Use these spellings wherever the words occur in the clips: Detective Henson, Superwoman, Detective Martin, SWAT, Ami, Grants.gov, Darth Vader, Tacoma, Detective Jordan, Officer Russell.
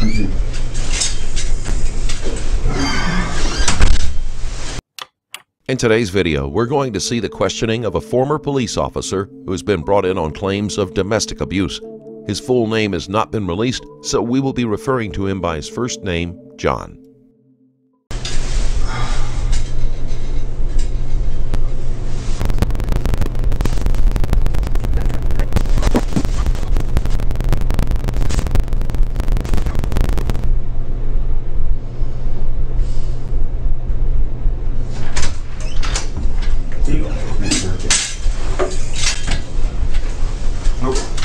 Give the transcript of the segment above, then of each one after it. prison. In today's video, we're going to see the questioning of a former police officer who has been brought in on claims of domestic abuse. His full name has not been released, so we will be referring to him by his first name, John.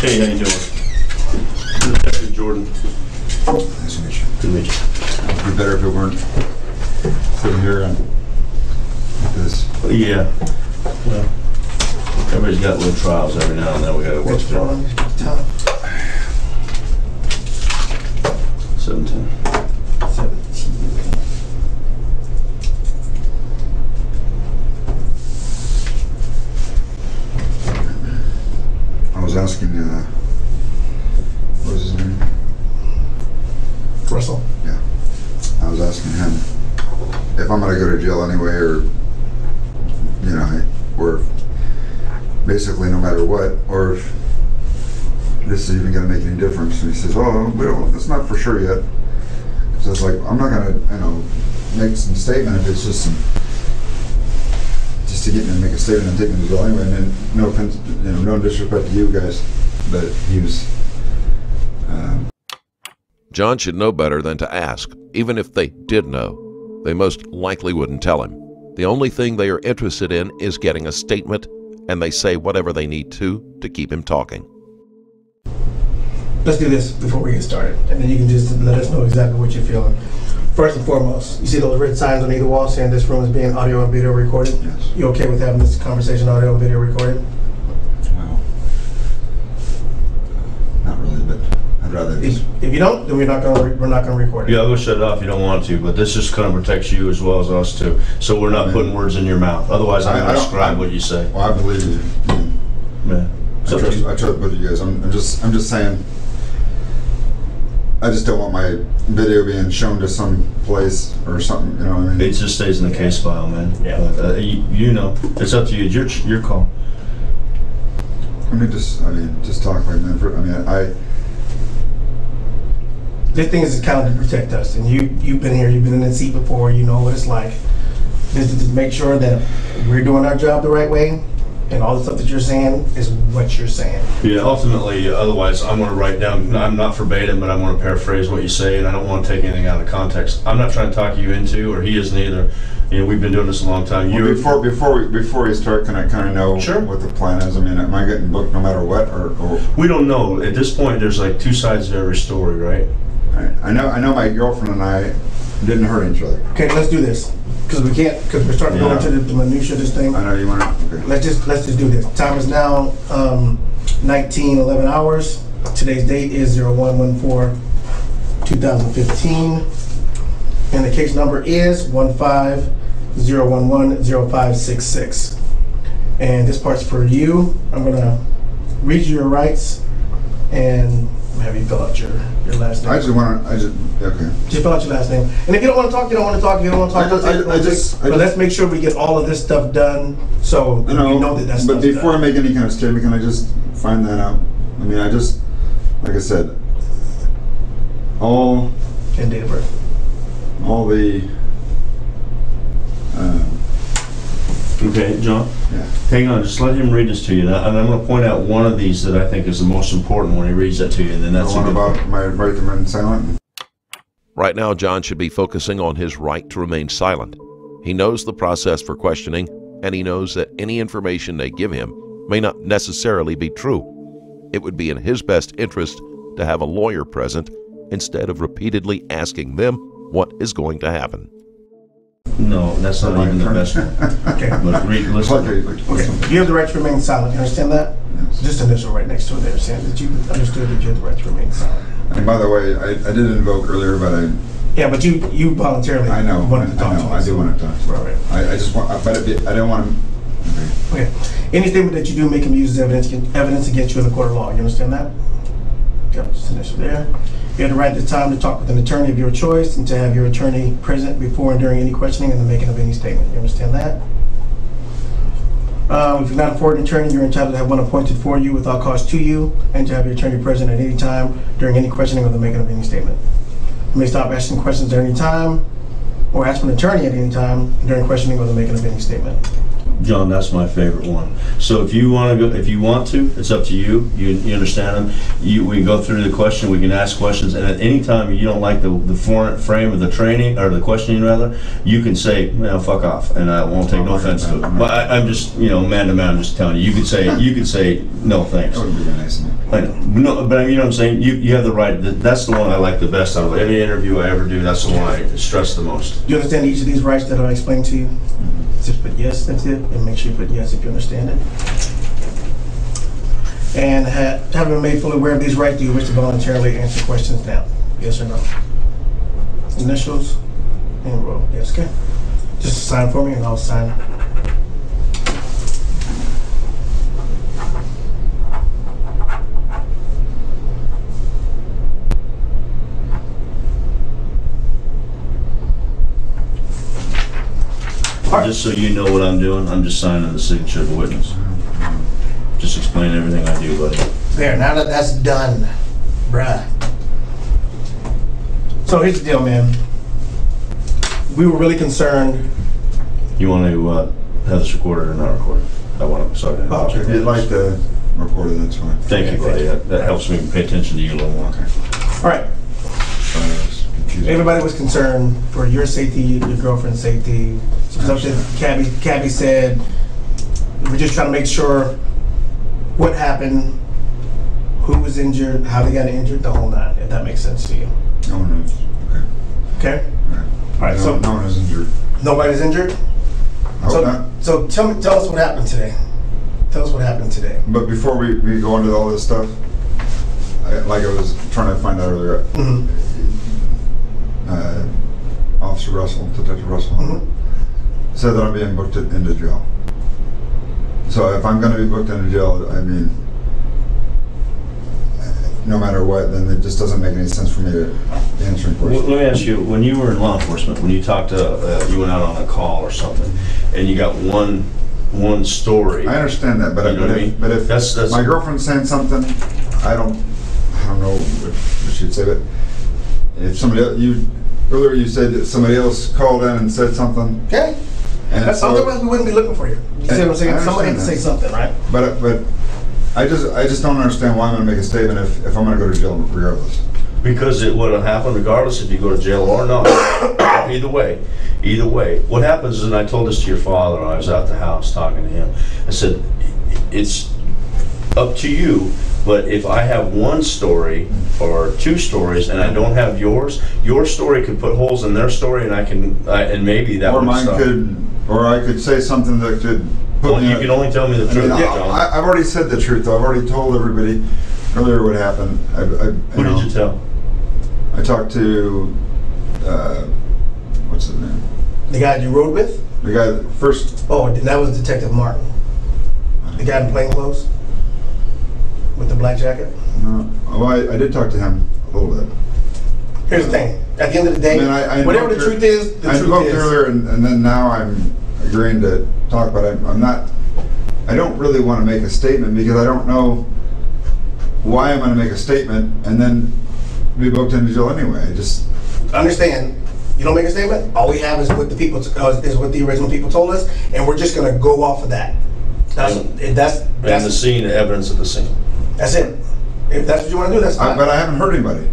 Hey, how you doing? I'm Detective Jordan. Nice to meet you. Good to meet you. It would be better if it weren't sitting here and like this. Yeah. Well, everybody's got little trials every now and then. We got to work through them. 17. 17. I was asking, what was his name? Russell. Yeah. I was asking him if I'm gonna go to jail anyway, or, you know, or basically no matter what, or if this is even gonna make any difference. And he says, oh, we don't, that's not for sure yet. So it's like, I'm not gonna, you know, make some statement if it's just some, to get me to make a statement and take me to jail anyway. And then, no offense, you know, no disrespect to you guys, but he was... John should know better than to ask. Even if they did know, they most likely wouldn't tell him. The only thing they are interested in is getting a statement, and they say whatever they need to keep him talking. Let's do this before we get started, and then you can just let us know exactly what you're feeling. First and foremost, you see those red signs on either wall saying this room is being audio and video recorded? Yes. You okay with having this conversation audio and video recorded? Well, not really, but I'd rather just... If you don't, then we're not gonna record it. Yeah, we'll shut it off if you don't want to, but this just kind of protects you as well as us too. So we're not putting words in your mouth. Otherwise, I'm gonna describe what you say. Well, I believe you. Yeah. I trust both of you guys. I'm just saying. I just don't want my video being shown to some place or something, you know what I mean? It just stays in the case file, man. Yeah. You know, it's up to you. It's your call. I mean, just talk like man. This thing is kind of to protect us, and you've been here, you've been in that seat before, you know what it's like. This is to make sure that we're doing our job the right way. And all the stuff that you're saying is what you're saying. Yeah, ultimately, otherwise, I'm going to write down, I'm not verbatim, but I'm going to paraphrase what you say, and I don't want to take anything out of context. I'm not trying to talk you into, or he isn't either. You know, we've been doing this a long time. Well, before we start, can I kind of know what the plan is? I mean, am I getting booked no matter what? Or we don't know. At this point, there's like two sides to every story, right? I know my girlfriend and I didn't hurt each other. Okay, let's do this. Because we can't, because we're starting to go into the minutia of this thing. I know you want to. Okay. Let's just do this. Time is now 19:11 hours. Today's date is 01/14/2015, and the case number is 150110566. And this part's for you. I'm gonna read you your rights and have you fill out your last name. Just fill out your last name. And if you don't want to talk, you don't want to talk. If you don't want to talk, but let's make sure we get all of this stuff done so you know that that's done. But before I make any kind of statement, can I just find that out? I mean, like I said, and date of birth. All the... Okay, John. Yeah. Hang on, just let him read this to you, and I'm going to point out one of these that I think is the most important when he reads that to you, and then that's the one about my right to remain silent. Right now, John should be focusing on his right to remain silent. He knows the process for questioning, and he knows that any information they give him may not necessarily be true. It would be in his best interest to have a lawyer present instead of repeatedly asking them what is going to happen. No, that's not even the best one. Okay, listen. You have the right to remain silent. You understand that? Yes. Just initial right next to it. They understand that you understood that you had the right to remain silent. And by the way, I did invoke earlier, but I... Yeah, but you voluntarily wanted to talk to us. I do want to talk to you. Right. I just want... I don't want to... Okay. Any statement that you do make him use as evidence against you in the court of law. You understand that? Just finish there. You have the right at the time to talk with an attorney of your choice and to have your attorney present before and during any questioning and the making of any statement. You understand that? If you're not afforded an attorney, you're entitled to have one appointed for you without cost to you and to have your attorney present at any time during any questioning or the making of any statement. You may stop asking questions at any time or ask for an attorney at any time during questioning or the making of any statement. John, that's my favorite one. So if you want to, it's up to you. You understand them. We go through the question. We can ask questions, and at any time you don't like the frame of the training or the questioning rather, you can say, "Man, fuck off," and I won't take no offense to it. But I'm just, man to man. I'm just telling you. You could say no thanks. That would be nice. No, but you know what I'm saying. You have the right. That's the one I like the best out of any interview I ever do. That's the one I stress the most. Do you understand each of these rights that I explained to you? Just put yes, that's it, and make sure you put yes if you understand it. And having been made fully aware of these rights, do you wish to voluntarily answer questions now? Yes or no? Initials and roll. Yes, okay. Just sign for me and I'll sign. Just so you know what I'm doing, I'm just signing the signature of the witness. Just explain everything I do, buddy. There, now that that's done, bruh. So here's the deal, man. We were really concerned. You want to have this recorded or not recorded? I want to, sorry. Oh, if you'd like to record it, that's fine. Thank you, buddy. That helps me pay attention to you a little more. Okay. All right. Everybody was concerned for your safety, your girlfriend's safety. Something Cabby said, we're just trying to make sure what happened, who was injured, how they got injured, the whole nine, if that makes sense to you. No one knows. Okay. Okay? All right, so no one is injured. Nobody's injured? So tell us what happened today. But before we go into all this stuff, like I was trying to find out earlier, Officer Russell, Detective Russell, said that I'm being booked into jail. So if I'm going to be booked into jail, I mean, no matter what, then it just doesn't make any sense for me to answer questions. Well, let me ask you: when you were in law enforcement, when you talked to, you went out on a call or something, and you got one story. I understand that, but if that's my girlfriend's saying something, I don't know what she'd say, but if somebody else, earlier you said that somebody else called in and said something. Okay. And that's otherwise we wouldn't be looking for you. You see what I'm saying? Somebody had to say something, right? But I just don't understand why I'm going to make a statement if I'm going to go to jail regardless. Because it would have happened regardless if you go to jail or not. Either way. What happens is, and I told this to your father, I was at the house talking to him. I said, it's up to you. But if I have one story or two stories and I don't have yours, your story could put holes in their story, and maybe that. Or would mine stop. I could say something that could. You can only tell me the truth. I've already said the truth. I've already told everybody earlier what happened. Who did you tell? I talked to what's his name? The guy you rode with. The guy that first. Oh, that was Detective Martin. The guy in plain clothes. With the black jacket? No. Oh, I did talk to him a little bit. Here's the thing. At the end of the day, whatever the truth is, the truth is. I spoke earlier, and then now I'm agreeing to talk, but I'm not. I don't really want to make a statement because I don't know why I'm going to make a statement and then be booked into jail anyway. I just understand. You don't make a statement. All we have is what the people is what the original people told us, and we're just going to go off of that. That's the scene, the evidence of the scene. That's it. If that's what you want to do, that's fine. But I haven't heard anybody.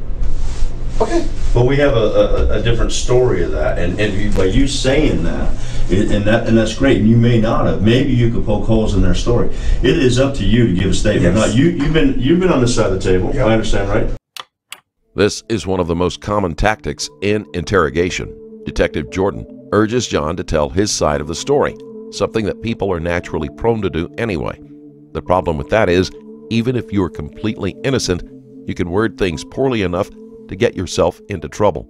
Okay. But we have a different story of that, and by you saying that, and that's great. And you may not have. Maybe you could poke holes in their story. It is up to you to give a statement. Yes. Now, you've been on this side of the table. Yep. I understand, right? This is one of the most common tactics in interrogation. Detective Jordan urges John to tell his side of the story, something that people are naturally prone to do anyway. The problem with that is, even if you are completely innocent, you can word things poorly enough to get yourself into trouble.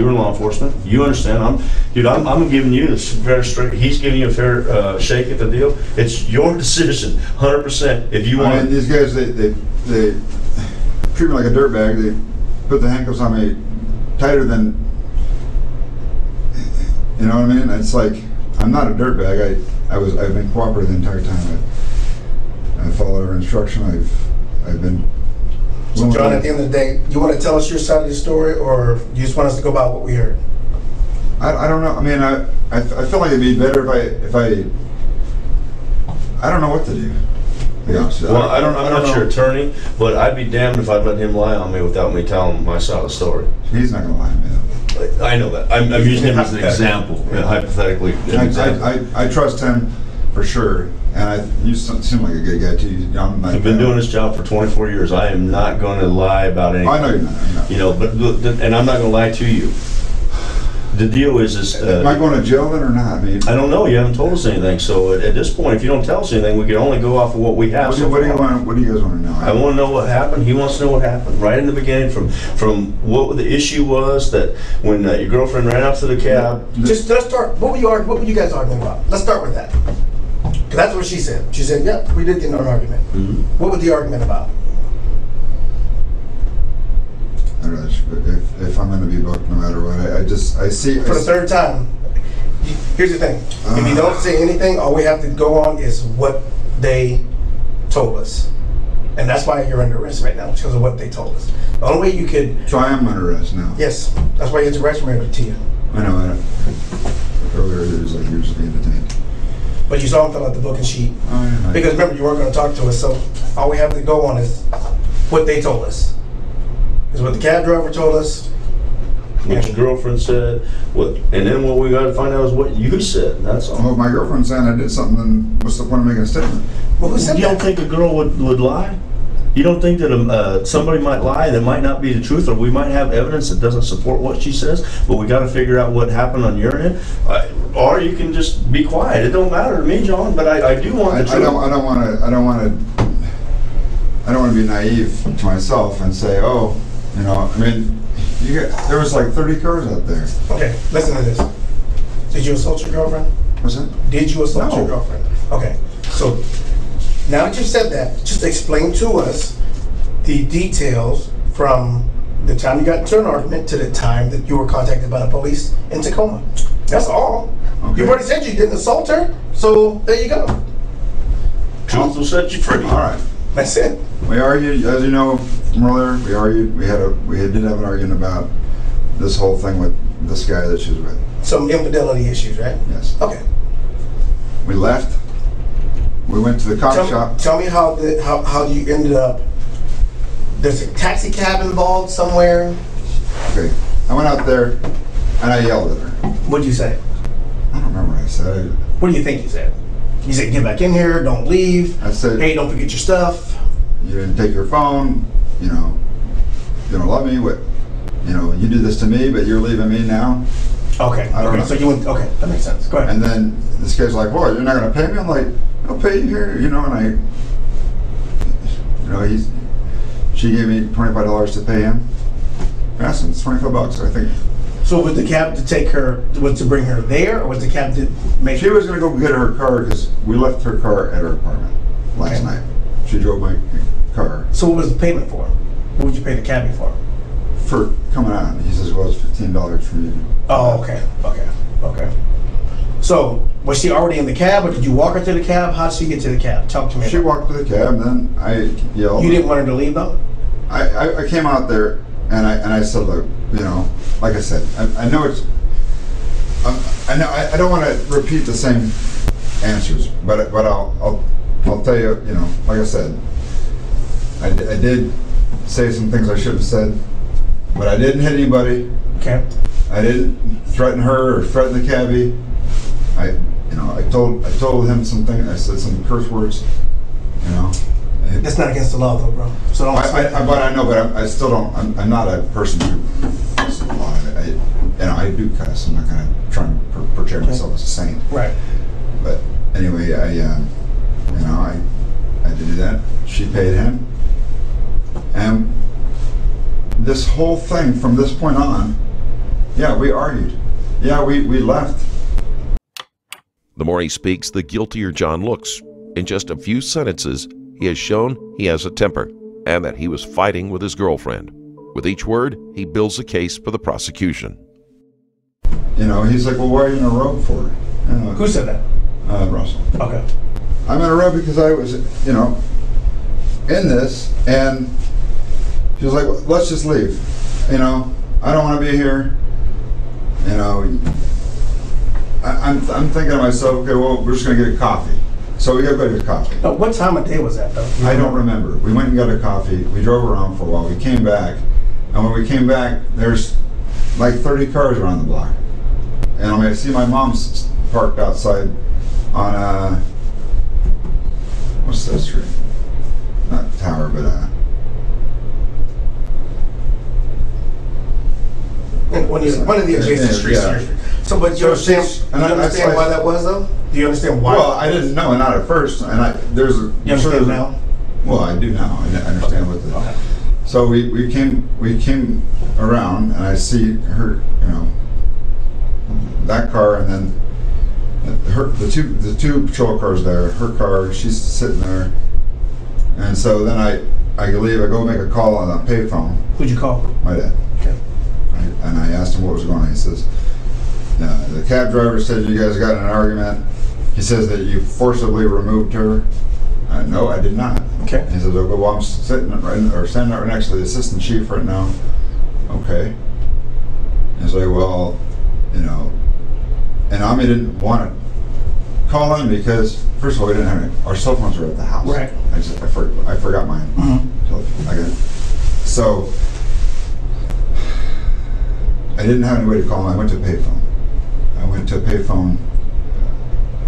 You were in law enforcement. You understand. I'm giving you this fair straight. He's giving you a fair shake at the deal. It's your decision, 100%. If you want, I mean, these guys, they treat me like a dirtbag. They put the handcuffs on me tighter than, you know what I mean. It's like I'm not a dirtbag. I've been cooperative the entire time. I follow our instruction. I've been. So John, at the end of the day, you want to tell us your side of the story, or you just want us to go about what we heard? I don't know. I mean, I feel like it'd be better if I don't know what to do. Well, I'm not your attorney, but I'd be damned if I'd let him lie on me without me telling him my side of the story. He's not gonna lie on me. I know that. I'm using him as an example, yeah. Hypothetically. I trust him for sure. And you seem like a good guy, too. I've been doing this job for 24 years. I am not going to lie about anything. I know you're not. You know, and I'm not going to lie to you. The deal is am I going to jail then or not? I don't know. You haven't told us anything. So at this point, if you don't tell us anything, we can only go off of what we have. What do you guys want to know? I want to know what happened. He wants to know what happened right in the beginning, from what the issue was that when your girlfriend ran out to the cab. Let's start. What were you guys arguing about? Let's start with that. That's what she said. She said, "Yep, we did get into an argument." Mm-hmm. What was the argument about? I don't know, if I'm going to be booked, no matter what, I see, for the third time. Here's the thing: if you don't say anything, all we have to go on is what they told us, and that's why you're under arrest right now because of what they told us. The only way you could. So I am under arrest now. Yes, that's why you had to arrest me to you. I know. Earlier it was like years of being detained. But you saw him fill out the booking sheet. Oh, yeah, because remember, you weren't going to talk to us, so all we have to go on is what they told us. Is what the cab driver told us. What your girlfriend said. And then what we got to find out is what you said. That's all. Well, if my girlfriend said I did something, then what's the point of making a statement? Well, who said that? You don't think a girl would lie? You don't think that somebody might lie that might not be the truth, or we might have evidence that doesn't support what she says, but we got to figure out what happened on your end? Or you can just be quiet. It don't matter to me, John, but I do want the truth. I don't want to be naive to myself and say, oh, you know, I mean, there was like 30 cars out there. Okay, listen to this. Did you assault your girlfriend? What's that? Did you assault your girlfriend? Okay, so... Now that you've said that, just explain to us the details from the time you got into an argument to the time that you were contacted by the police in Tacoma. That's all. Okay. You've already said you didn't assault her, so there you go. Truth will set you free. All right. That's it. We argued, as you know from earlier, we argued. We did have an argument about this whole thing with this guy that she was with. Some infidelity issues, right? Yes. Okay. We left. We went to the cop shop. Tell me how you ended up. There's a taxi cab involved somewhere. Okay, I went out there and I yelled at her. What'd you say? I don't remember what I said. What do you think you said? You said, "Get back in here! Don't leave." I said, "Hey, don't forget your stuff. You didn't take your phone. You know, you don't love me. What? You know, you did this to me, but you're leaving me now." Okay. I don't know. So you went. Okay, that makes sense. Go ahead. And then this guy's like, "Boy, you're not gonna pay me." I'm like, "I'll pay you here," you know, and she gave me $25 to pay him. In essence, $25, I think. So was the cab to take her, was to bring her there, or was the cab to make her? She was going to go get her car because we left her car at her apartment last night. She drove my car. So what was the payment for? What would you pay the cabbie for? For coming on. He says, well, it's $15 for you. Oh, okay, okay, okay. So, was she already in the cab, or did you walk her to the cab? How did she get to the cab? Talk to me. She walked to the cab, then I yelled. You didn't want her to leave, though? I came out there, and I said, look, you know, like I said, I know it's... I don't want to repeat the same answers, but I'll tell you, you know, like I said, I did say some things I should have said, but I didn't hit anybody. Okay. I didn't threaten her or threaten the cabbie. I told him something. I said some curse words, you know. That's not against the law, though, bro. So don't. But I still don't. I'm not a person who does the law. I do cuss. I'm not gonna try and portray myself as a saint. Right. But anyway, I did do that. She paid him, and this whole thing from this point on. Yeah, we argued. Yeah, we left. The more he speaks, the guiltier John looks. In just a few sentences, he has shown he has a temper and that he was fighting with his girlfriend. With each word, he builds a case for the prosecution. You know, he's like, well, why are you in a robe for? Who said that? Russell. Okay. I'm in a robe because I was, you know, in this, and she was like, well, let's just leave. You know, I don't want to be here. You know, I'm thinking to myself, okay, well, we're just going to get a coffee. So we got to go get a coffee. Now, what time of day was that, though? I don't remember. We went and got a coffee. We drove around for a while. We came back, and when we came back, there's like 30 cars around the block. And I see my mom's parked outside on a, what's that street? Not Tower, but one of the adjacent streets. Yeah. So, but you understand? And you understand why that was, though? Do you understand why? Well, I didn't know, not at first. And there's a. You understand now? Well, I do now. I understand what the. Okay. So we came around, and I see her, you know, that car, and then her, the two patrol cars there, her car, she's sitting there, and so then I leave. I go make a call on that payphone. Who'd you call? My dad. Okay. And I asked him what was going on. He says, the cab driver said you guys got in an argument. He says that you forcibly removed her. No, I did not. Okay. He says, okay, well, I'm standing right next to the assistant chief right now. Okay. And I say, well, you know, and Ami didn't want to call in because, first of all, we didn't have any, our cell phones were at the house. Right. I forgot mine. Mm-hmm. So I didn't have any way to call him. I went to a payphone.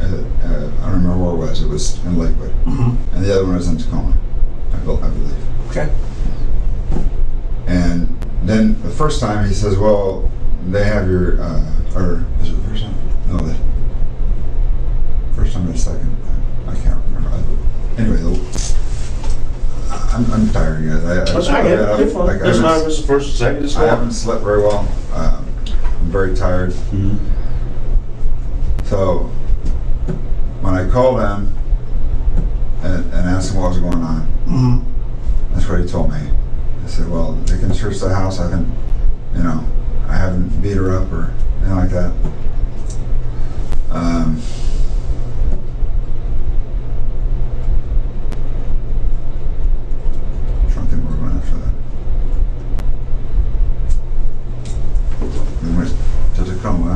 I don't remember where it was. It was in Lakewood. Mm-hmm. And the other one was in Tacoma, I believe. Okay. And then the first time he says, well, they have your, or is it the first time? No, the first time or the second time. I can't remember. Anyway, I'm tired, you guys. I haven't slept very well. I'm very tired. Mm-hmm. So when I called him and asked him what was going on, mm-hmm. that's what he told me. I said, well, they can search the house. I can, you know, I haven't beat her up or anything like that. Tacoma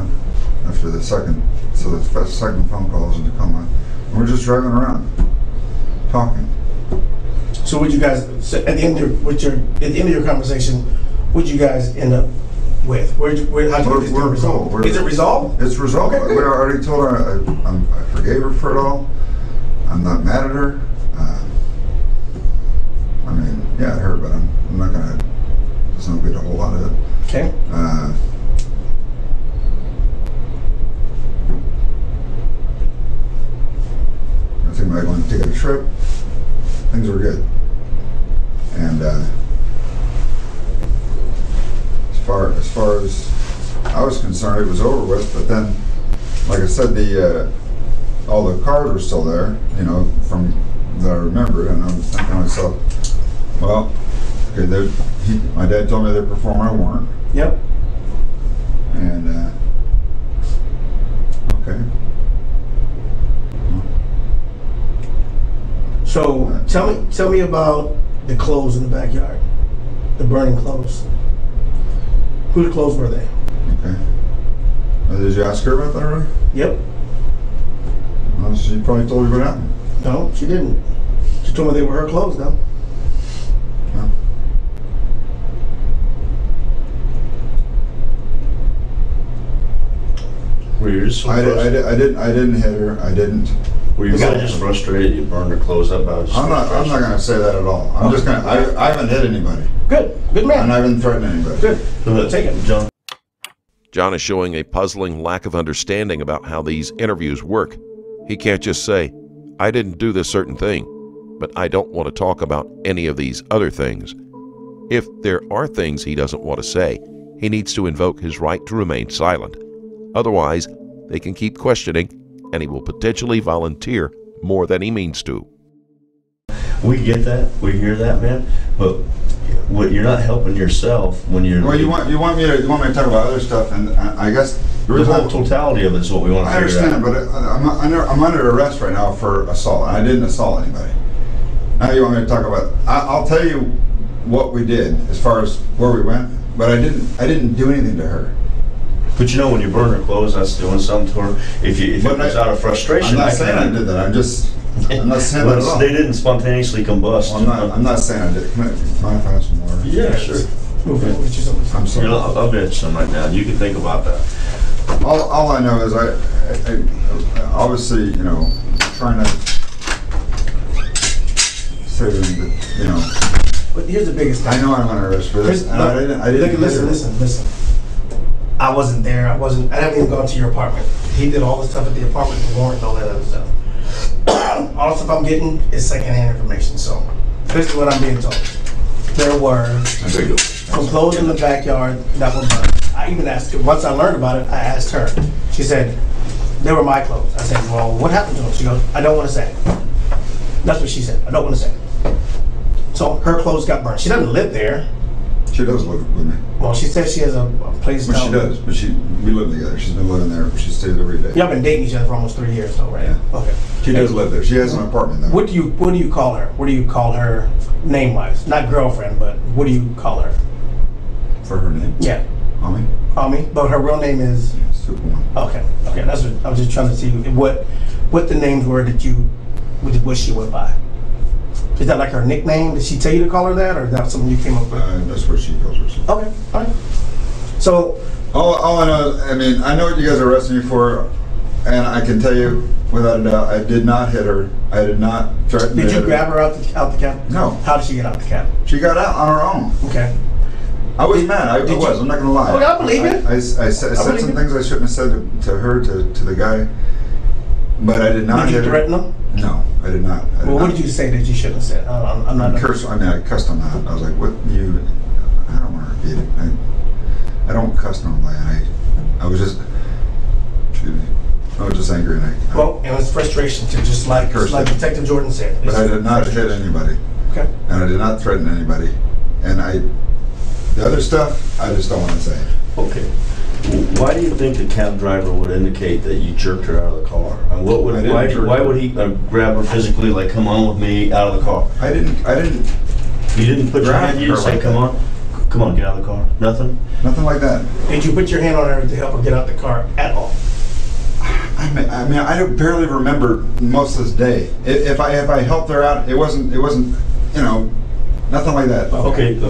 after the second, so the second phone call was in Tacoma. And we're just driving around, talking. So, would you guys at the end of your conversation, would you guys end up with? How'd you get this resolved? Is it resolved? It's resolved. Okay, we already told her I forgave her for it all. I'm not mad at her. I mean, yeah, it hurt, but I'm not gonna. There's not gonna be a whole lot of it. Okay. I think I went to take a trip. Things were good. And as far as I was concerned, it was over with. But then, like I said, the all the cars were still there, you know, from that I remember. And I was thinking to myself, well, okay, my dad told me they're performing a warrant. Yep. And okay. So tell me about the clothes in the backyard, the burning clothes. Whose clothes were they? Okay. Did you ask her about that already? Yep. Well, she probably told you what happened. No, she didn't. She told me they were her clothes, though. No. Were you just I didn't hit her. I didn't. Were you guys just frustrated? You burned her clothes up? I'm not going to say that at all. I'm just going to. I haven't hit anybody. Good. Good man. And I haven't threatened anybody. Good. So take it, John. John is showing a puzzling lack of understanding about how these interviews work. He can't just say, I didn't do this certain thing, but I don't want to talk about any of these other things. If there are things he doesn't want to say, he needs to invoke his right to remain silent. Otherwise, they can keep questioning, and he will potentially volunteer more than he means to. We get that, we hear that, man, but you're not helping yourself when you're... Well, you want me to talk about other stuff, and I guess... The whole totality of it is what we want to figure out. I understand, but I'm under arrest right now for assault. I didn't assault anybody. Now you want me to talk about... I'll tell you what we did as far as where we went, but I didn't do anything to her. But you know, when you burn her clothes, that's doing something to her. If it was out of frustration... I'm not saying I did that, I'm just... I'm not saying that at all. They didn't spontaneously combust. Well, I'm not saying I did. Can I find some more? Yeah, sure. Okay. I'm sorry. I'll bet some right now. You can think about that. All I know is I obviously, you know, trying to say that, you know. But here's the biggest thing. I know I'm under arrest for this. Look, I didn't listen. I wasn't there. I haven't even gone to your apartment. He did all the stuff at the apartment, the warrant, all that other stuff. All the stuff I'm getting is secondhand information, so this is what I'm being told. There were some clothes in the backyard that were burned. I even asked her, once I learned about it, I asked her. She said, they were my clothes. I said, well, what happened to them? She goes, I don't want to say. That's what she said, I don't want to say. So her clothes got burned. She doesn't live there. She does live with me. Well, she says she has a place. Well, she does, but we live together. She's been living there. She stays every day. Y'all been dating each other for almost 3 years, though, right? Yeah. Okay. She does live there. She has an apartment though. What do you call her? What do you call her name-wise? Not girlfriend, but what do you call her? For her name? Yeah. Ami. Ami, but her real name is Superwoman. Okay. Okay, that's what I was just trying to see what the names were that what she went by. Is that like her nickname? Did she tell you to call her that, or is that something you came up with? That's where she calls herself. Okay, all right. So, all I know, I mean, I know what you guys are arresting me for, and I can tell you without a doubt, I did not hit her. I did not threaten. Did you grab her out the cab? No. How did she get out the cab? She got out on her own. Okay. I was mad. I was. I'm not gonna lie. I believe it. I said some things I shouldn't have said to her, to the guy, but I did not hit her. Did you threaten him? No, I did not. What did you say that you shouldn't have said? I'm not. I cussed him out. I was like, "What you? I don't want to repeat it. I don't cuss normally. I was just, excuse me, I was just angry and I. Well, and it's frustration too, just like Detective Jordan said. But I did not hit anybody. Okay. And I did not threaten anybody. And the other stuff, I just don't want to say. Okay. Why do you think the cab driver would indicate that you jerked her out of the car? And why would he grab her physically, like, come on with me, out of the car? I didn't. You didn't put your hand on her, like, come on, get out of the car. Nothing? Nothing like that. Did you put your hand on her to help her get out of the car at all? I mean, I barely remember most of this day. If I helped her out, it wasn't, you know, nothing like that. Okay.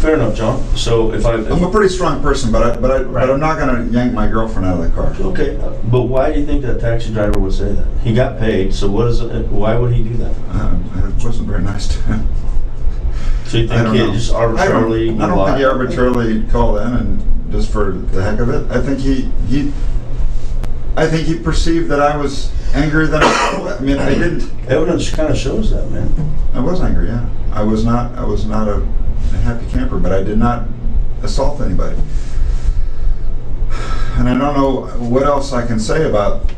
Fair enough, John. So I'm a pretty strong person, but I'm not going to yank my girlfriend out of the car. Okay. But why do you think that taxi driver would say that? He got paid, so why would he do that? It wasn't very nice to him. So you think he just arbitrarily? I don't think he arbitrarily called in and just for the heck of it. I think he perceived that I was angrier than I mean, I didn't. Evidence kind of shows that, man. I was angry, yeah. I was not a happy camper, but I did not assault anybody. And I don't know what else I can say about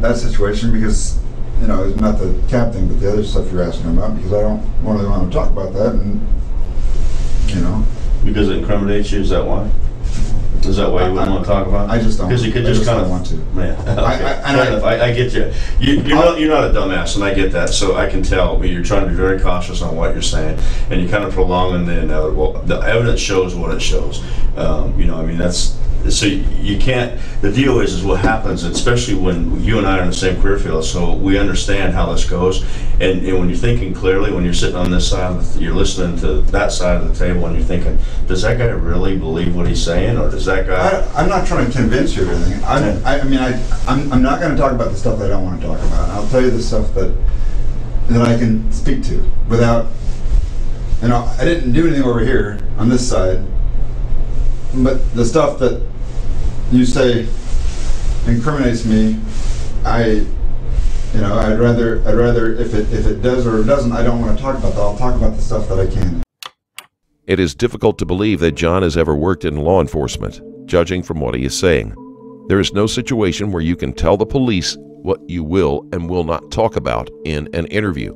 that situation because, you know, it's not the cab thing, but the other stuff you're asking about because I don't really want to talk about that and, you know. Because it incriminates you, is that why? Is that why you wouldn't want to talk about it? I just don't. Because you could just kind of want to. Man, I get you. You're not a dumbass, and I get that. So I can tell. But you're trying to be very cautious on what you're saying, and you're kind of prolonging the inevitable. The evidence shows what it shows. You know, I mean, that's so you can't. The deal is what happens, especially when you and I are in the same career field. So we understand how this goes, and when you're thinking clearly, when you're sitting on this side, you're listening to that side of the table, and you're thinking, does that guy really believe what he's saying, or does that guy? I'm not trying to convince you of anything. I mean, I'm not going to talk about the stuff that I don't want to talk about. I'll tell you the stuff that I can speak to without. You know, I didn't do anything over here on this side, but the stuff that you say incriminates me, I'd rather if it does or doesn't, I don't want to talk about that. I'll talk about the stuff that I can. It is difficult to believe that John has ever worked in law enforcement, judging from what he is saying. There is no situation where you can tell the police what you will and will not talk about in an interview,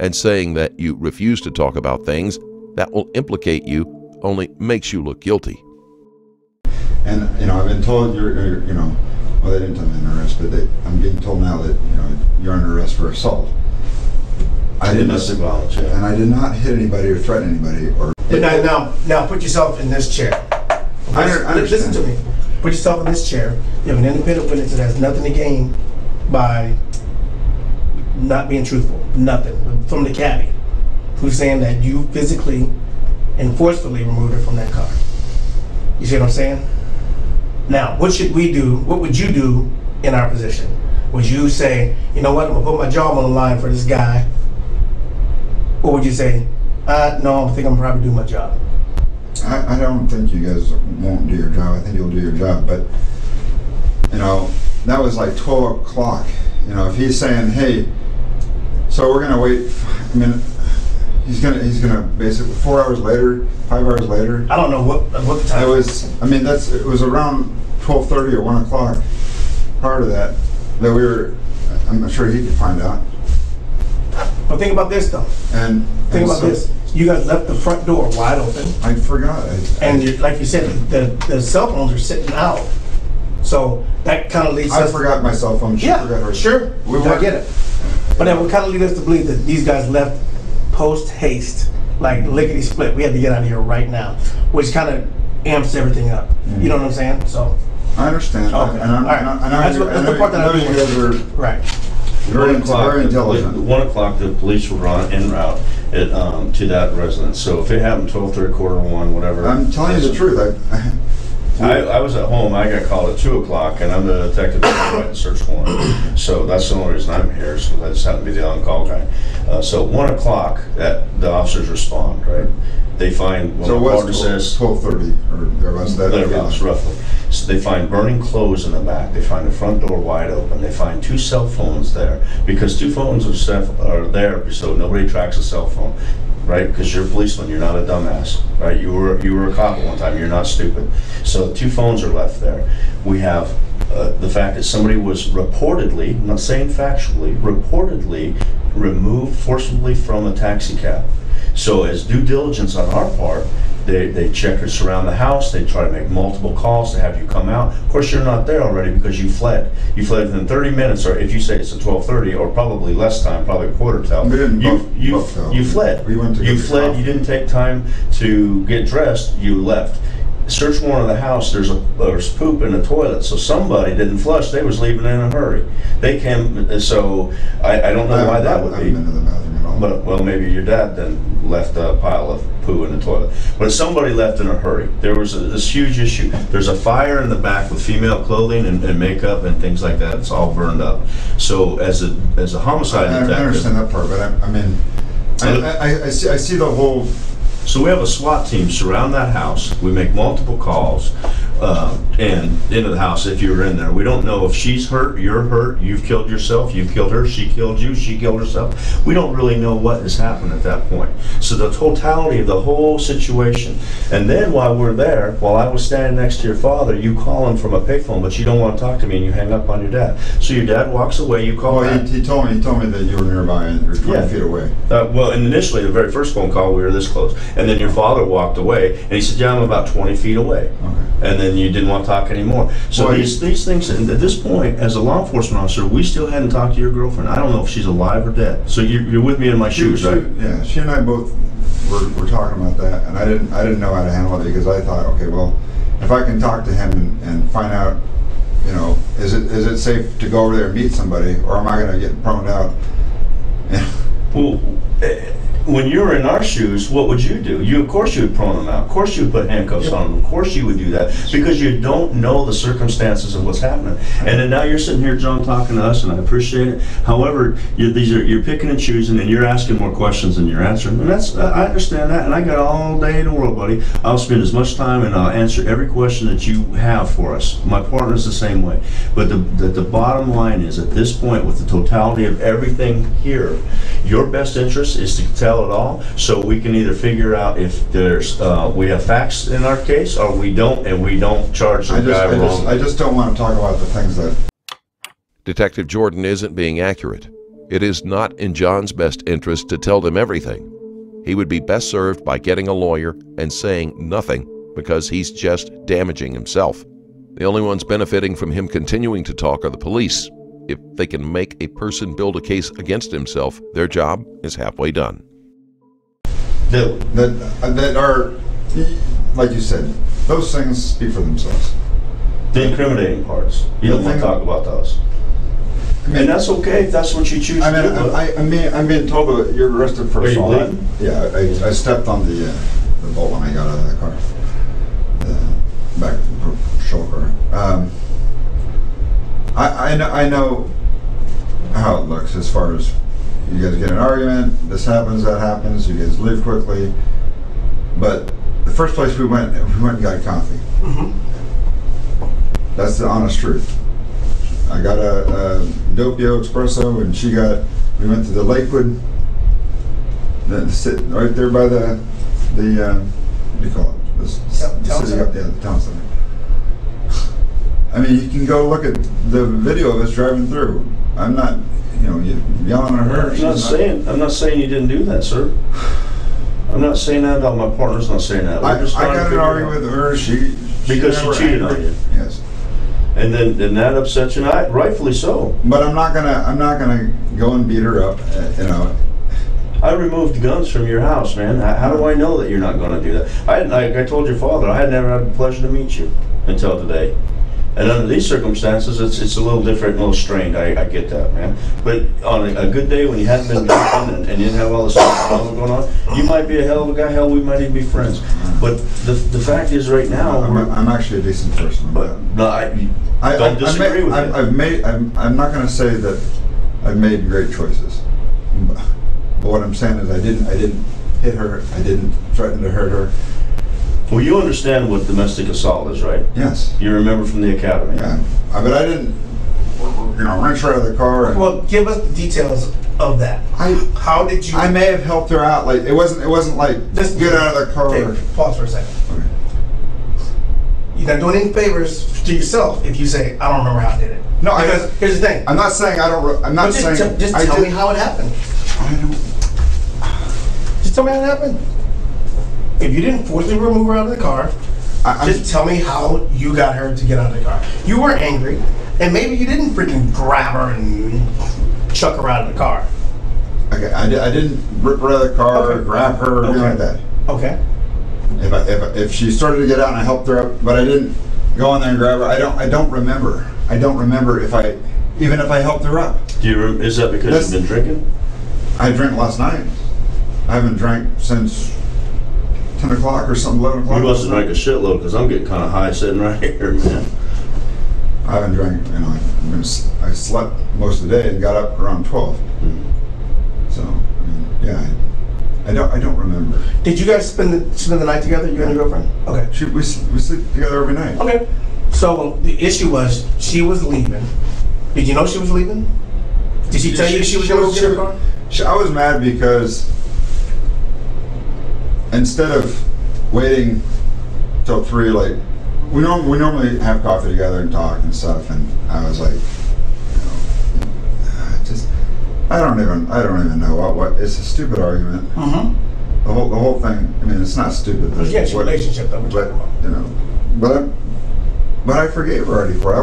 and saying that you refuse to talk about things that will implicate you only makes you look guilty. And, you know, I've been told you're, you know, well, they didn't tell me under arrest, but I'm getting told now that, you know, you're under arrest for assault. I did not acknowledge it. And I did not hit anybody or threaten anybody. Or. But now, put yourself in this chair. I understand. Listen to me. Put yourself in this chair. You have an independent witness that has nothing to gain by not being truthful. Nothing. From the cabbie, who's saying that you physically and forcefully removed her from that car. You see what I'm saying? Now, what should we do? What would you do in our position? Would you say, you know what, I'm going to put my job on the line for this guy? Or would you say, no, I think I'm probably doing my job? I don't think you guys won't do your job. I think you'll do your job. But, you know, that was like 12 o'clock. You know, if he's saying, hey, so we're going to wait, I mean, he's gonna basically 4 hours later, 5 hours later. I don't know what the time. It was, I mean, that's, it was around 12:30 or 1 o'clock prior to that, that we were, I'm not sure he could find out. But think about this though. And think about this. You guys left the front door wide open. I forgot. And like you said, the cell phones are sitting out. So that kind of leads us. I forgot my cell phone. She forgot hers. Sure. We won't get it. But that would kind of lead us to believe that these guys left post haste, like lickety split. We had to get out of here right now, which kind of amps everything up. Mm-hmm. You know what I'm saying? So. I understand. Okay. That's the part that I know. Right. One o'clock, the police were en route to that residence. So if it happened 12:30, quarter to one, whatever. I'm telling you the truth. I was at home. I got called at 2 o'clock, and I'm the detective writing the search warrant. So that's the only reason I'm here. So I just happened to be the on-call guy. So 1 o'clock, that the officers respond. Right? They find. So the partner says 12:30 or around that. Thereabouts, roughly. So they find burning clothes in the back. They find the front door wide open. They find two cell phones there, because two phones are there, so nobody tracks a cell phone, right? Because you're a policeman, you're not a dumbass, right? You were a cop at one time, you're not stupid. So two phones are left there. We have the fact that somebody was reportedly, I'm not saying factually, reportedly removed forcibly from a taxi cab. So as due diligence on our part, they check and surround the house, they try to make multiple calls to have you come out. Of course, you're not there already because you fled. You fled within 30 minutes, or if you say it's a 12:30, or probably less time, probably a quarter till. You fled. You fled, you didn't take time to get dressed, you left. Search warrant of the house, there's poop in the toilet, so somebody didn't flush, they was leaving in a hurry. They came, so I don't know why that would be. But, well, maybe your dad then left a pile of poo in the toilet. But somebody left in a hurry. There was this huge issue. There's a fire in the back with female clothing and makeup and things like that. It's all burned up. So as a homicide detective, I understand that part, but I mean, I see the whole. So we have a SWAT team surround that house. We make multiple calls and into the house if you're in there. We don't know if she's hurt, you're hurt, you've killed yourself, you've killed her, she killed you, she killed herself. We don't really know what has happened at that point. So the totality of the whole situation. And then while we're there, while I was standing next to your father, you call him from a payphone, but you don't want to talk to me and you hang up on your dad. So your dad walks away, you call him. He told me that you were nearby and you're 20 feet away. Well, and initially, the very first phone call, we were this close. And then your father walked away, and he said, "Yeah, I'm about 20 feet away." Okay. And then you didn't want to talk anymore. So well, these things, and at this point, as a law enforcement officer, we still hadn't talked to your girlfriend. I don't know if she's alive or dead. So you're with me in my shoes, right? Yeah, she and I both were talking about that, and I didn't know how to handle it because I thought, okay, well, if I can talk to him and find out, you know, is it safe to go over there and meet somebody, or am I going to get proned out? Well. When you were in our shoes, what would you do? Of course you would prone them out. Of course you would put handcuffs on them. Of course you would do that because you don't know the circumstances of what's happening. And then now you're sitting here, John, talking to us, and I appreciate it. However, you're picking and choosing, and you're asking more questions than you're answering. And I understand that, and I got all day in the world, buddy. I'll spend as much time, and I'll answer every question that you have for us. My partner's the same way. But the bottom line is, at this point, with the totality of everything here, your best interest is to tell at all, so we can either figure out if there's we have facts in our case or we don't, and we don't charge the guy wrong. I just don't want to talk about the things that Detective Jordan isn't being accurate. It is not in John's best interest to tell them everything. He would be best served by getting a lawyer and saying nothing, because he's just damaging himself. The only ones benefiting from him continuing to talk are the police. If they can make a person build a case against himself, their job is halfway done. That are, like you said, those things speak for themselves. The incriminating parts. You don't want to talk about those. I mean, and that's okay if that's what you choose to do. I mean, I'm being told that you're arrested for assault. Yeah, I stepped on the bolt when I got out of the car. Back from shoulder. I know how it looks as far as you guys get an argument, this happens, that happens, you guys leave quickly. But the first place we went and got coffee. Mm-hmm. That's the honest truth. I got a doppio espresso, and she got, we went to the Lakewood, then sitting right there by the what do you call it? The city up there, the town center. I mean, you can go look at the video of us driving through. I'm not, you know, yelling at her. I'm not saying you didn't do that, sir. I'm not saying that about my partner's not saying that. I got an argument with her. She cheated on you. Yes. And then that upsets you, and rightfully so. But I'm not gonna go and beat her up. You know. I removed guns from your house, man. How do I know that you're not gonna do that? I told your father, I had never had the pleasure to meet you until today. And under these circumstances, it's a little different, a little strained. I get that, man. But on a good day when you hadn't been drinking and you didn't have all this stuff going on, you might be a hell of a guy. Hell, we might even be friends. But the fact is, right now, I'm actually a decent person. But no, I don't disagree with that. I'm not going to say that I've made great choices. But what I'm saying is, I didn't hit her. I didn't threaten to hurt her. Well, you understand what domestic assault is, right? Yes. You remember from the academy. Yeah, but I didn't, you know, wrench her out of the car. Well, give us the details of that. How did you? I may have helped her out. Like it wasn't like just get out of the car. Okay, pause for a second. Okay. You're not doing any favors to yourself if you say I don't remember how I did it. No, because here's the thing. I'm not saying I don't. I'm not saying. Just tell me how it happened. I don't. Just tell me how it happened. If you didn't forcibly remove her out of the car, just tell me how you got her to get out of the car. You were angry, and maybe you didn't freaking grab her and chuck her out of the car. Okay, I didn't rip her out of the car, okay, or grab her, or anything like that. Okay. If she started to get out and I helped her up, but I didn't go in there and grab her, I don't remember. I don't remember even if I helped her up. Do you? Is that because you've been drinking? I drank last night. I haven't drank since 10 o'clock or something, 11 o'clock. You must have drank a shitload, because I'm getting kind of high sitting right here, man. I haven't drank, you know, I slept most of the day and got up around 12. Mm-hmm. So, I mean, yeah, I don't remember. Did you guys spend the night together, you and your girlfriend? Okay. We sleep together every night. Okay. So, the issue was, she was leaving. Did you know she was leaving? Did she tell you she was going to get her car? I was mad because instead of waiting till 3, like we normally have coffee together and talk and stuff, and I was like, you know, just I don't even know what it's a stupid argument. Mm-hmm. The whole thing. I mean, it's not stupid. Yeah, it's a relationship that we're talking about. You know, but I forgave her already for it.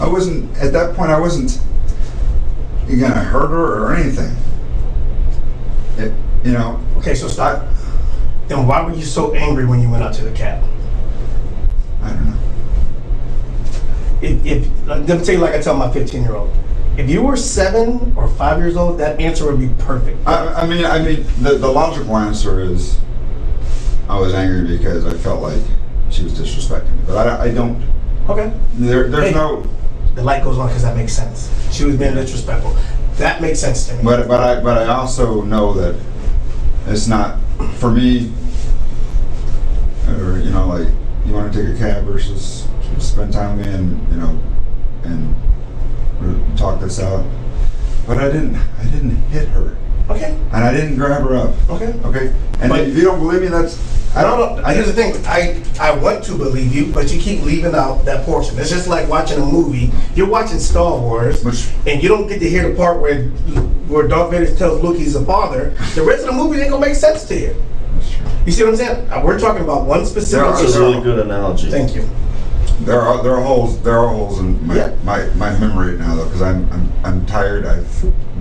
I wasn't at that point. I wasn't gonna hurt her or anything. It, you know. Okay, so stop. Then why were you so angry when you went out to the cab? I don't know. Let me tell you, like I tell my 15-year-old, if you were 7 or 5 years old, that answer would be perfect. I mean, the logical answer is I was angry because I felt like she was disrespecting me. But I don't. Okay. There's no. The light goes on because that makes sense. She was being disrespectful. That makes sense to me. But I also know that it's not. For me, or, you know, like, you want to take a cab versus spend time with me and, you know, and talk this out. But I didn't hit her. Okay. And I didn't grab her up. Okay. Okay. And but if you don't believe me, that's here's the thing. I want to believe you, but you keep leaving out that portion. It's just like watching a movie. You're watching Star Wars, and you don't get to hear the part where Darth Vader tells Luke he's a father. The rest of the movie ain't gonna make sense to you. You see what I'm saying? We're talking about one specific. That's a really good analogy. Thank you. There are holes in my my memory now though, because I'm tired. I've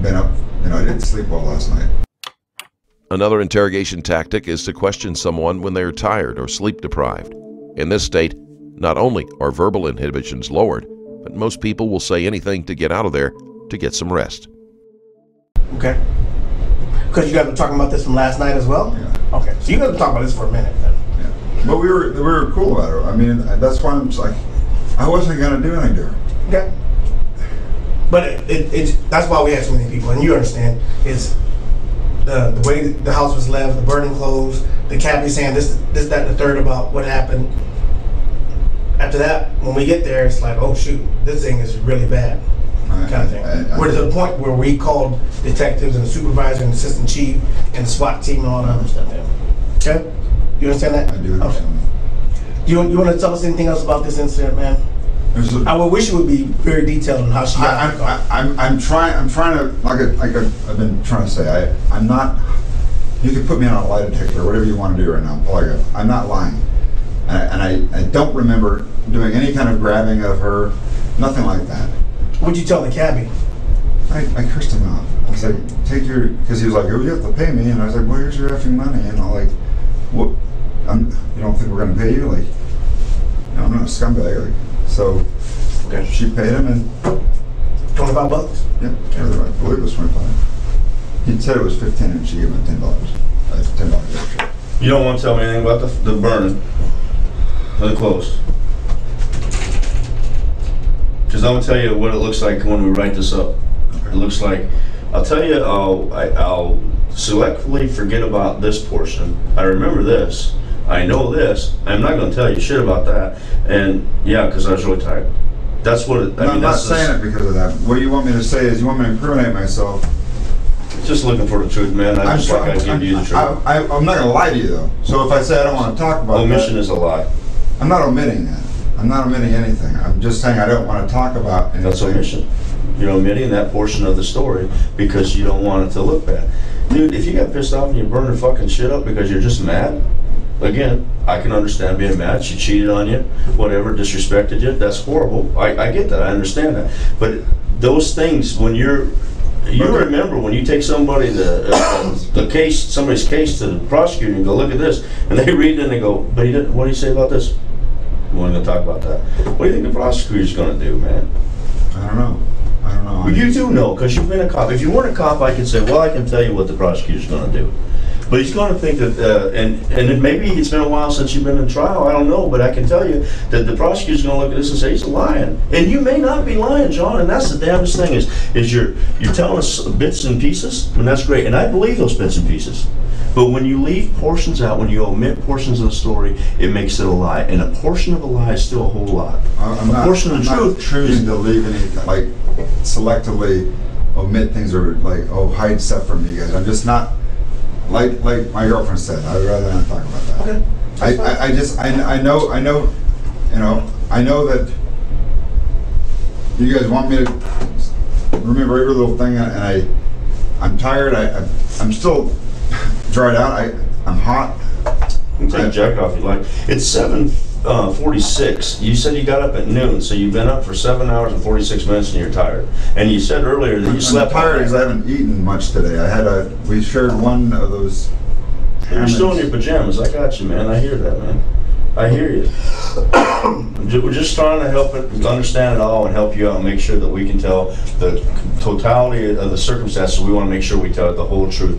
been up. You know, I didn't sleep well last night. Another interrogation tactic is to question someone when they are tired or sleep deprived. In this state, not only are verbal inhibitions lowered, but most people will say anything to get out of there to get some rest. Okay. Because you guys were talking about this from last night as well? Yeah. Okay. So you guys were talking about this for a minute then. Yeah. But we were cool about it. I mean, that's why I'm just like, I wasn't going to do anything to her. Okay. But that's why we have so many people, and you understand, is the way the house was left, the burning clothes, the cabbie saying this, that, and the third about what happened. After that, when we get there, it's like, oh shoot, this thing is really bad, kind of thing. We're to the point where we called detectives and the supervisor and assistant chief and the SWAT team and all that other stuff there. Okay? You understand that? I do understand that. You want to tell us anything else about this incident, man? I would wish it would be very detailed on how she got it. I'm trying to, I've been trying to say, I'm not, you could put me on a lie detector, whatever you want to do right now, I'm not lying. And I don't remember doing any kind of grabbing of her, nothing like that. What'd you tell the cabbie? I cursed him out. I was like, take your, because he was like, oh, you have to pay me. And I was like, well, here's your effing money. And I'm like, well, you don't think we're going to pay you? Like, I'm not a scumbag. Like, so okay. She paid him and $25. Yeah, I believe it was $25. He said it was $15, and she gave him $10. $10 extra. You don't want to tell me anything about the burning of the clothes, because I'm gonna tell you what it looks like when we write this up. Okay. It looks like I'll tell you. I'll selectively forget about this portion. I remember this. I know this. I'm not going to tell you shit about that. And yeah, because I was really tired. That's what it, I'm not saying it because of that. What you want me to say is you want me to incriminate myself. Just looking for the truth, man. I just like to give you the truth. I'm not going to lie to you, though. So if I say I don't want to talk about that, omission is a lie. I'm not omitting that. I'm not omitting anything. I'm just saying I don't want to talk about anything. That's omission. You're omitting that portion of the story because you don't want it to look bad. Dude, if you got pissed off and you're burning fucking shit up because you're just mad, again, I can understand being mad. She cheated on you, whatever, disrespected you. That's horrible. I get that. I understand that. But those things, when you remember when you take somebody the case, somebody's case to the prosecutor and go, look at this, and they read it and they go, but he didn't. What do you say about this? We're going to talk about that. What do you think the prosecutor's going to do, man? I don't know. I don't know. Well, you do know because you've been a cop. If you weren't a cop, I could say, well, I can tell you what the prosecutor's going to do. But he's going to think that, and maybe it's been a while since you've been in trial, I don't know, but I can tell you that the prosecutor's going to look at this and say he's lying. And you may not be lying, John, and that's the damnedest thing is you're telling us bits and pieces, and that's great, and I believe those bits and pieces. But when you leave portions out, when you omit portions of the story, it makes it a lie, and a portion of a lie is still a whole lot. I'm not choosing to leave anything, like, selectively omit things or, like, oh, hide stuff from you guys. I'm just not... Like my girlfriend said, I'd rather not talk about that. Okay. I know that you guys want me to remember every little thing, and I'm tired. I'm still dried out. I'm hot. You can take a jacket off if you like. It's 7:46. You said you got up at noon, so you've been up for 7 hours and 46 minutes, and you're tired. And you said earlier that you slept. I'm tired because I haven't eaten much today. We shared one of those. You're still in your pajamas. I got you, man. I hear that, man. I hear you. We're just trying to help it understand it all and help you out and make sure that we can tell the totality of the circumstances. We want to make sure we tell the whole truth,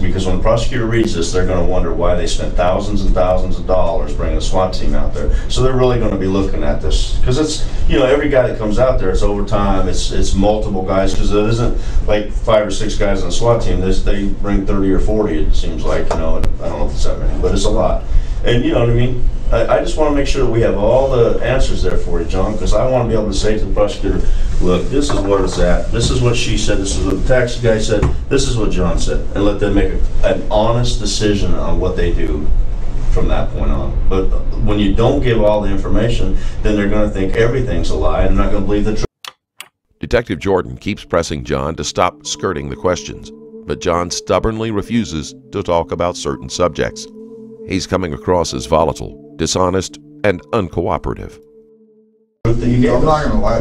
because when the prosecutor reads this, they're going to wonder why they spent thousands and thousands of dollars bringing a SWAT team out there. So they're really going to be looking at this, because it's, you know, every guy that comes out there, it's overtime, it's multiple guys, because it isn't like 5 or 6 guys on a SWAT team. They bring 30 or 40, it seems like, you know. I don't know if it's that many, but it's a lot. And you know what I mean? I just want to make sure that we have all the answers there for you, John, because I want to be able to say to the prosecutor, look, this is where it's at. This is what she said. This is what the taxi guy said. This is what John said. And let them make an honest decision on what they do from that point on. But when you don't give all the information, then they're going to think everything's a lie and they're not going to believe the truth. Detective Jordan keeps pressing John to stop skirting the questions, but John stubbornly refuses to talk about certain subjects. He's coming across as volatile, dishonest, and uncooperative. I'm not going to lie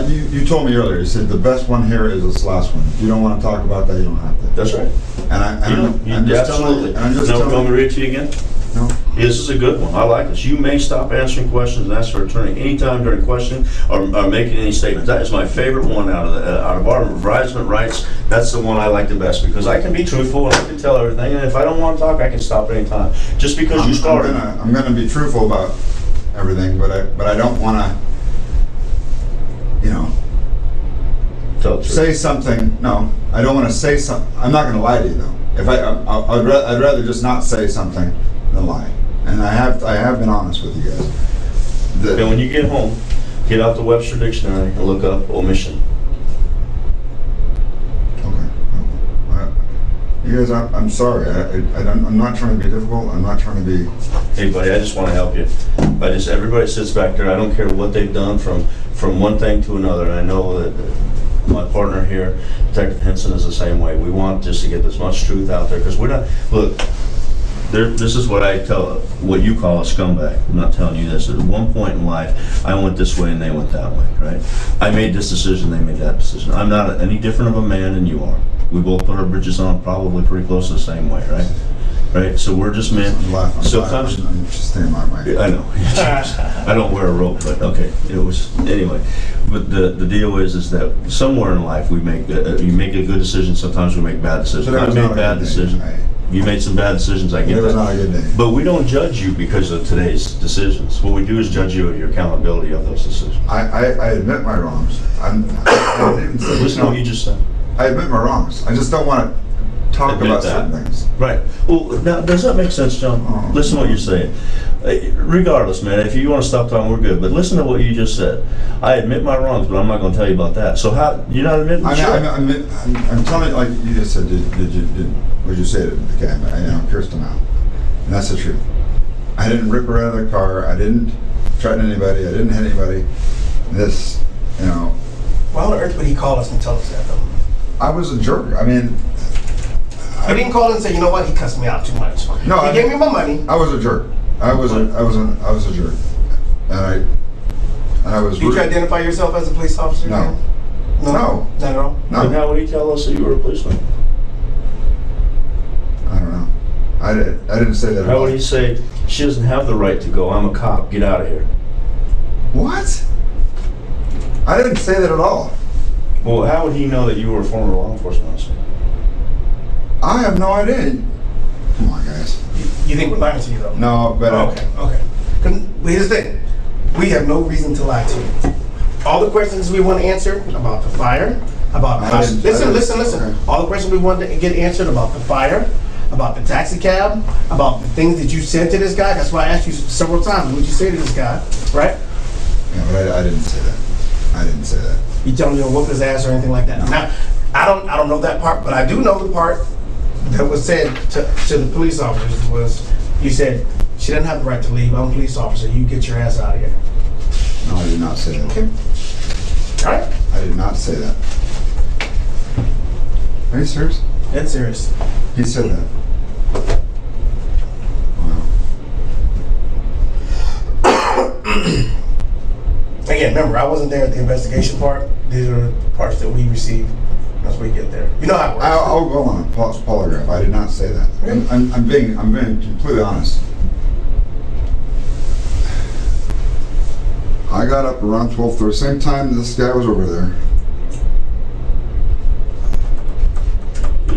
to you. Like you told me earlier, you said the best one here is this last one. If you don't want to talk about that, you don't have to. That's right. I'm just telling you to read to you again? No. This is a good one. I like this. You may stop answering questions and ask for an attorney anytime during questioning or making any statements. That is my favorite one out of our advisement rights. That's the one I like the best because I can be truthful and I can tell everything. And if I don't want to talk, I can stop at any time. Just because you started. I'm going to be truthful about everything, but I don't want to, you know, say something. No, I don't want to say something. I'm not going to lie to you though. I'd rather just not say something than lie. And I have been honest with you guys. And when you get home, get out the Webster Dictionary and look up omission. Okay. You guys, I'm sorry. I'm not trying to be difficult. I'm not trying to be... Hey, buddy, I just want to help you. Everybody sits back there. I don't care what they've done from one thing to another. And I know that my partner here, Detective Henson, is the same way. We want just to get as much truth out there because we're not... Look. This is what I tell, what you call a scumbag. I'm not telling you this. At one point in life, I went this way and they went that way, right? I made this decision, they made that decision. I'm not any different of a man than you are. We both put our bridges on probably pretty close to the same way, right? Right? So we're just men. I know. I don't wear a rope, but okay. It was, anyway. But the deal is that somewhere in life, you make a good decision, sometimes we make bad decisions. I made a bad decision. You made some bad decisions, I get that. But we don't judge you because of today's decisions. What we do is judge you of your accountability of those decisions. I admit my wrongs. Listen to what you just said. I admit my wrongs. I just don't want to talk about certain things. Right. Well, now, does that make sense, John? Listen to what you're saying. Regardless, man, if you want to stop talking, we're good. But listen to what you just said. I admit my wrongs, but I'm not going to tell you about that. So how, you're not admitting? I'm telling you, like you just said, would you say to the guy? I cursed him out. And that's the truth. I didn't rip her out of the car. I didn't threaten anybody. I didn't hit anybody. This, you know. Why on earth would he call us and tell us that, though? I was a jerk. I mean. I didn't call and say, you know what, he cussed me out too much. No, he gave me my money. I was a jerk. I was a jerk, and I was. Did you identify yourself as a police officer? No, no, no, not at all. No. But how would he tell us that you were a policeman? I don't know. I didn't say that. How would he say she doesn't have the right to go? I'm a cop. Get out of here. What? I didn't say that at all. Well, how would he know that you were a former law enforcement officer? I have no idea. Come on, guys. You think we're lying to you, though? No, but... Okay. Here's the thing. We have no reason to lie to you. All the questions we want to answer about the fire, about... Listen. Okay. All the questions we want to get answered about the fire, about the taxi cab, about the things that you said to this guy. That's why I asked you several times, what did you say to this guy, right? Yeah, but I didn't say that. I didn't say that. You telling me to whoop his ass or anything like that? No. Now, I don't know that part, but I do know the part that was said to the police officers was, you said, she doesn't have the right to leave, I'm a police officer, you get your ass out of here. No, I did not say that. Okay. All right. I did not say that. Are you serious? That's serious. He said that. Wow. Again, remember, I wasn't there at the investigation part. These are the parts that we received. Once we get there, you know how it works. I'll go on a polygraph. I did not say that. I'm being completely honest. I got up around 12:30, same time this guy was over there.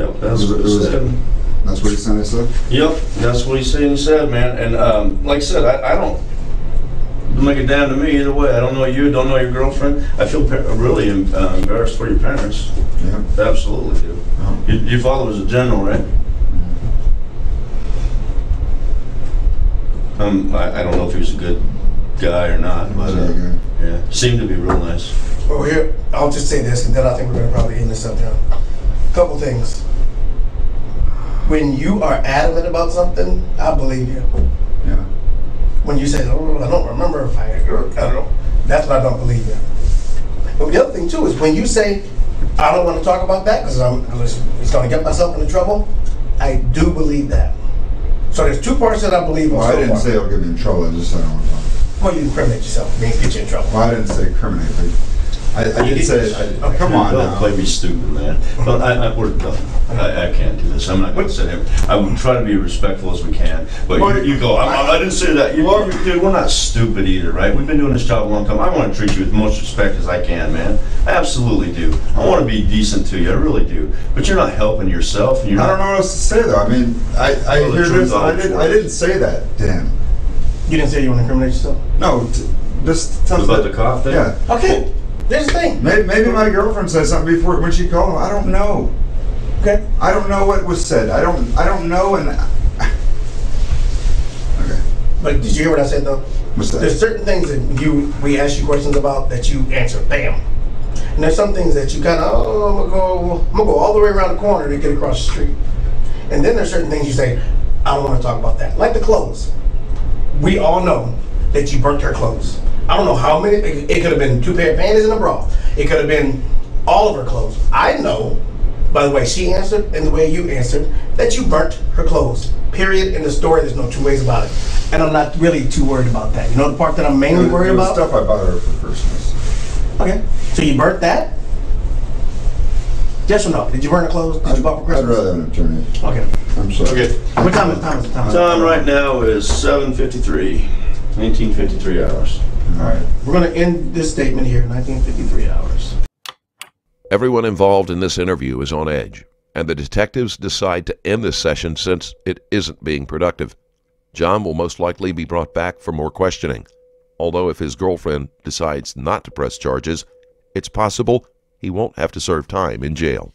Yep, that's what he said. I said. Yep, that's what he said. Man, and like I said, I don't. Doesn't make it down to me either way. I don't know you, don't know your girlfriend. I feel really embarrassed for your parents. Yeah. I absolutely do. Oh. Your father was a general, right? I don't know if he was a good guy or not, but yeah, seemed to be real nice. Well, here, I'll just say this, and then I think we're going to probably end this up now. A couple things. When you are adamant about something, I believe you. Yeah. When you say, oh, I don't remember if I don't know, that's what I don't believe you. But the other thing, too, is when you say, I don't want to talk about that because it's going to get myself into trouble, I do believe that. So there's two parts that I believe in. Well, I didn't say I'll get you in trouble, I just said I don't want to talk. Well, you incriminate yourself, means get you in trouble. Well, I didn't say incriminate, but I did say, okay. Come on now. Don't play me stupid, man. But we're done. I can't do this. I'm not going to say it. I will try to be respectful as we can. But you go, I didn't say that. You are, dude, we're not stupid either, right? We've been doing this job a long time. I want to treat you with the most respect as I can, man. I absolutely do. I want to be decent to you. I really do. But you're not helping yourself. And you're I don't know what else to say, though. I mean, I hear this. I didn't say that to him. You didn't say you want to incriminate yourself? No. Just tell about the cop thing? Yeah. Okay. There's the thing. Maybe my girlfriend said something before when she called him. I don't know. Okay. I don't know what was said. I don't know. And okay. But did you hear what I said though? What's that? There's certain things that we ask you questions about that you answer, bam. And there's some things that you kind of I'm gonna go all the way around the corner to get across the street. And then there's certain things you say, I don't want to talk about that. Like the clothes. We all know that you burnt her clothes. I don't know how many. It could have been 2 pair of panties and a bra. It could have been all of her clothes. I know, by the way she answered and the way you answered, that you burnt her clothes. Period. In the story, there's no 2 ways about it. And I'm not really too worried about that. You know the part that I'm mainly worried about? Stuff I bought her for Christmas. Okay. So you burnt that? Yes or no? Did you burn her clothes? Did you buy for Christmas? I'd rather have an attorney. Okay. I'm sorry. Okay. What time is the time? Time right now is 7:53. 1953 hours. All right. We're going to end this statement here, 1953 hours. Everyone involved in this interview is on edge, and the detectives decide to end this session since it isn't being productive. John will most likely be brought back for more questioning, although if his girlfriend decides not to press charges, it's possible he won't have to serve time in jail.